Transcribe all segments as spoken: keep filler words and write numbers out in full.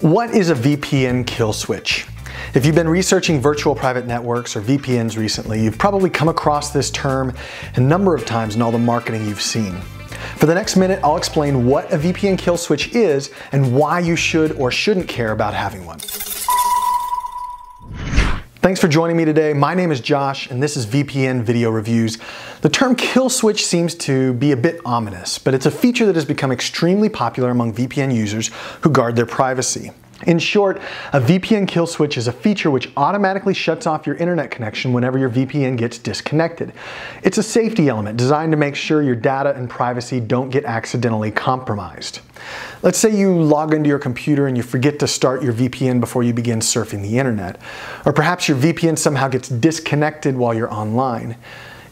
What is a V P N kill switch? If you've been researching virtual private networks or V P Ns recently, you've probably come across this term a number of times in all the marketing you've seen. For the next minute, I'll explain what a V P N kill switch is and why you should or shouldn't care about having one. Thanks for joining me today. My name is Josh and this is V P N Video Reviews. The term kill switch seems to be a bit ominous, but it's a feature that has become extremely popular among V P N users who guard their privacy. In short, a V P N kill switch is a feature which automatically shuts off your internet connection whenever your V P N gets disconnected. It's a safety element designed to make sure your data and privacy don't get accidentally compromised. Let's say you log into your computer and you forget to start your V P N before you begin surfing the internet. Or perhaps your V P N somehow gets disconnected while you're online.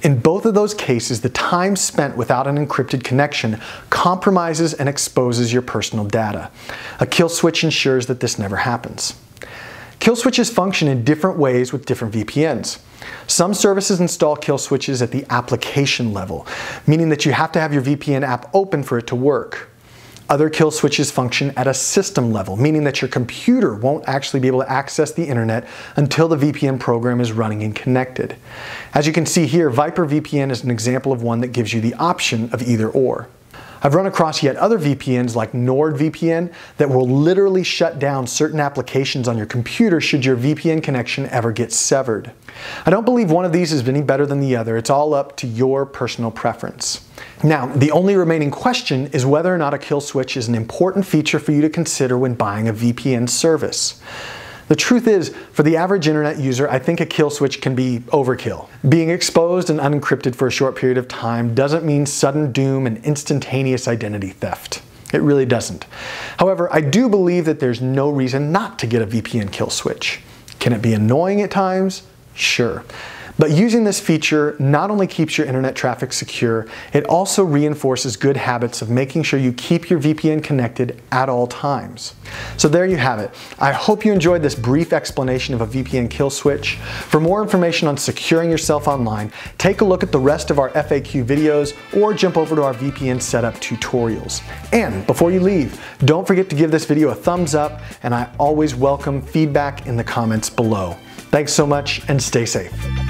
In both of those cases, the time spent without an encrypted connection compromises and exposes your personal data. A kill switch ensures that this never happens. Kill switches function in different ways with different V P Ns. Some services install kill switches at the application level, meaning that you have to have your V P N app open for it to work. Other kill switches function at a system level, meaning that your computer won't actually be able to access the internet until the V P N program is running and connected. As you can see here, Viper V P N is an example of one that gives you the option of either or. I've run across yet other V P Ns like NordVPN that will literally shut down certain applications on your computer should your V P N connection ever get severed. I don't believe one of these is any better than the other. It's all up to your personal preference. Now, the only remaining question is whether or not a kill switch is an important feature for you to consider when buying a V P N service. The truth is, for the average internet user, I think a kill switch can be overkill. Being exposed and unencrypted for a short period of time doesn't mean sudden doom and instantaneous identity theft. It really doesn't. However, I do believe that there's no reason not to get a V P N kill switch. Can it be annoying at times? Sure. But using this feature not only keeps your internet traffic secure, it also reinforces good habits of making sure you keep your V P N connected at all times. So there you have it. I hope you enjoyed this brief explanation of a V P N kill switch. For more information on securing yourself online, take a look at the rest of our F A Q videos or jump over to our V P N setup tutorials. And before you leave, don't forget to give this video a thumbs up, and I always welcome feedback in the comments below. Thanks so much and stay safe.